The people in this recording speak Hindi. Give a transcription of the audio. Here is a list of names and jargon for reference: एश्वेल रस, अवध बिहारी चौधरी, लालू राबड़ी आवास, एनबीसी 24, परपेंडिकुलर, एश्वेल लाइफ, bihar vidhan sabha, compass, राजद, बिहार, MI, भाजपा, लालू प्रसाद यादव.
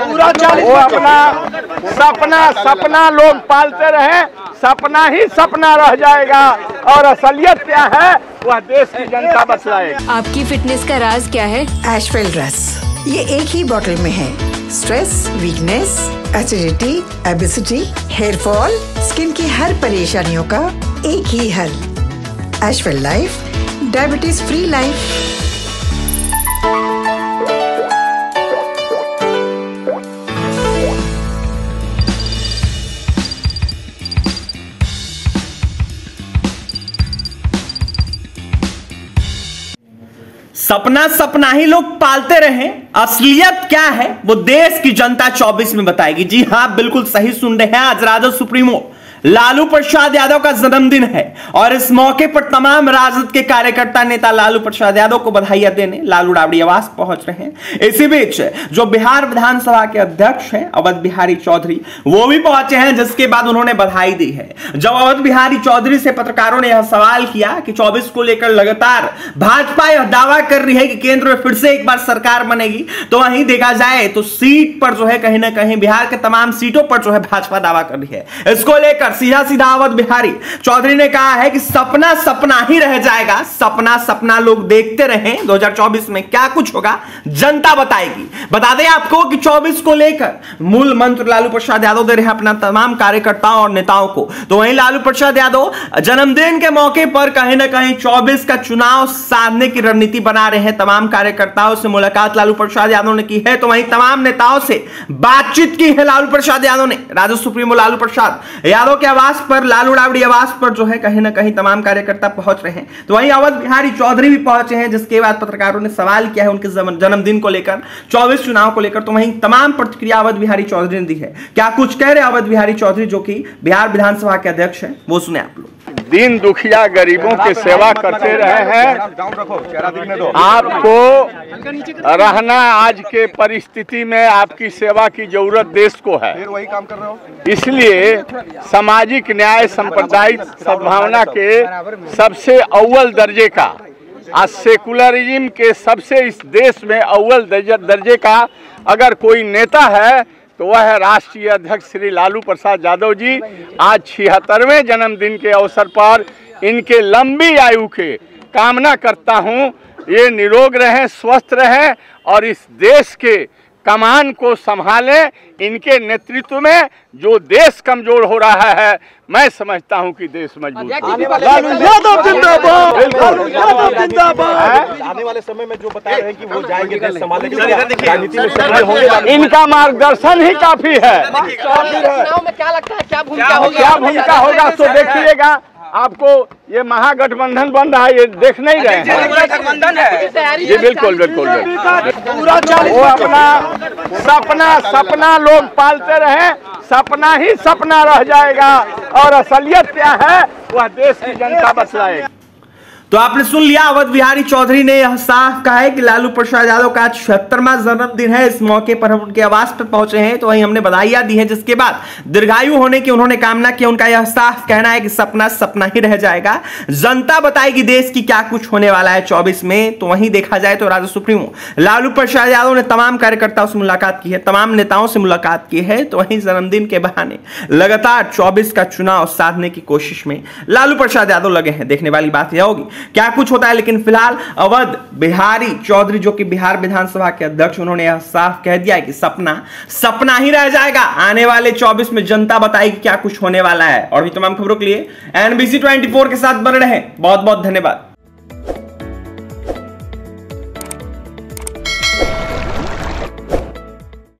पूरा वो अपना सपना सपना लोग पालते रहे, सपना ही सपना रह जाएगा और असलियत क्या है वह देश की जनता बतलाएगी। आपकी फिटनेस का राज क्या है? एश्वेल रस। ये एक ही बोतल में है। Stress, weakness, acidity, obesity, hair fall, skin की हर परेशानियों का एक ही हल। एश्वेल लाइफ, डायबिटीज फ्री लाइफ। सपना सपना ही लोग पालते रहे, असलियत क्या है वो देश की जनता 24 में बताएगी। जी हां, बिल्कुल सही सुन रहे हैं। आज राजद सुप्रीमो लालू प्रसाद यादव का जन्मदिन है और इस मौके पर तमाम राजद के कार्यकर्ता नेता लालू प्रसाद यादव को बधाइयां देने लालू राबड़ी आवास पहुंच रहे हैं। इसी बीच जो बिहार विधानसभा के अध्यक्ष हैं अवध बिहारी चौधरी, वो भी पहुंचे हैं, जिसके बाद उन्होंने बधाई दी है। जब अवध बिहारी चौधरी से पत्रकारों ने यह सवाल किया कि 24 को लेकर लगातार भाजपा यह दावा कर रही है कि केंद्र में फिर से एक बार सरकार बनेगी, तो वहीं देखा जाए तो सीट पर जो है कहीं ना कहीं बिहार के तमाम सीटों पर जो है भाजपा दावा कर रही है। इसको लेकर सीधा सीधा अवध बिहारी चौधरी ने कहा है कि सपना सपना ही रह जाएगा, सपना सपना लोग देखते रहें, 2024 में क्या कुछ होगा जनता बताएगी। बता दें आपको कि 24 को लेकर मूल मंत्र लालू प्रसाद यादव दे रहे हैं अपना तमाम कार्यकर्ताओं और नेताओं को, तो वहीं लालू प्रसाद यादव जन्मदिन के मौके पर कहीं ना कहीं 24 का चुनाव साधने की रणनीति बना रहे हैं। तमाम कार्यकर्ताओं से मुलाकात लालू प्रसाद यादव ने की है, तो वहीं तमाम नेताओं से बातचीत की है लालू प्रसाद यादव ने। राजद सुप्रीमो लालू प्रसाद यादव के आवास पर, लालू राबड़ी आवास पर जो है कहीं ना कहीं तमाम कार्यकर्ता पहुंच रहे हैं, तो वहीं अवध बिहारी चौधरी भी पहुंचे हैं, जिसके बाद पत्रकारों ने सवाल किया है उनके जन्मदिन को लेकर, 24 चुनाव को लेकर, तो वहीं तमाम प्रतिक्रिया अवध बिहारी चौधरी ने दी है। क्या कुछ कह रहे हैं अवध बिहारी चौधरी जो कि बिहार विधानसभा के अध्यक्ष हैं, वो सुने आप लोग। दीन दुखिया गरीबों की सेवा करते रहे हैं, आपको रहना आज के परिस्थिति में आपकी सेवा की जरूरत देश को है, इसलिए सामाजिक न्याय सांप्रदायिक सद्भावना के सबसे अव्वल दर्जे का, आज सेकुलरिज्म के सबसे इस देश में अव्वल दर्जे का अगर कोई नेता है तो वह राष्ट्रीय अध्यक्ष श्री लालू प्रसाद यादव जी। आज 76वें जन्मदिन के अवसर पर इनके लंबी आयु के कामना करता हूं, ये निरोग रहें, स्वस्थ रहें और इस देश के कमान को संभालें। इनके नेतृत्व में जो देश कमजोर हो रहा है, मैं समझता हूं कि देश मजबूत आने वाले समय में जो बता रहे हैं कि वो जाएंगे देश संभालेंगे, इनका मार्गदर्शन ही काफी है। चुनाव में क्या लगता है क्या भूमिका होगा तो देखिएगा, आपको ये महागठबंधन बन रहा है, ये देख नहीं रहे हैं। ये बिल्कुल बिल्कुल पूरा वो अपना सपना सपना लोग पालते रहे, सपना ही सपना रह जाएगा और असलियत क्या है वह देश की जनता बतलाएगी। तो आपने सुन लिया, अवध बिहारी चौधरी ने यह साफ कहा है कि लालू प्रसाद यादव का 76वां जन्मदिन है, इस मौके पर हम उनके आवास पर पहुंचे हैं, तो वहीं हमने बधाइयां दी है, जिसके बाद दीर्घायु होने की उन्होंने कामना की। उनका यह साफ कहना है कि सपना सपना ही रह जाएगा, जनता बताएगी देश की क्या कुछ होने वाला है 24 में। तो वहीं देखा जाए तो राजद सुप्रीमो लालू प्रसाद यादव ने तमाम कार्यकर्ताओं से मुलाकात की है, तमाम नेताओं से मुलाकात की है, तो वहीं जन्मदिन के बहाने लगातार 24 का चुनाव साधने की कोशिश में लालू प्रसाद यादव लगे हैं। देखने वाली बात यह होगी क्या कुछ होता है, लेकिन फिलहाल अवध बिहारी चौधरी जो कि बिहार विधानसभा के अध्यक्ष, उन्होंने यह साफ कह दिया है कि सपना सपना ही रह जाएगा, आने वाले 24 में जनता बताएगी क्या कुछ होने वाला है। और भी तमाम खबरों के लिए एनबीसी 24 के साथ बने रहें। बहुत बहुत धन्यवाद।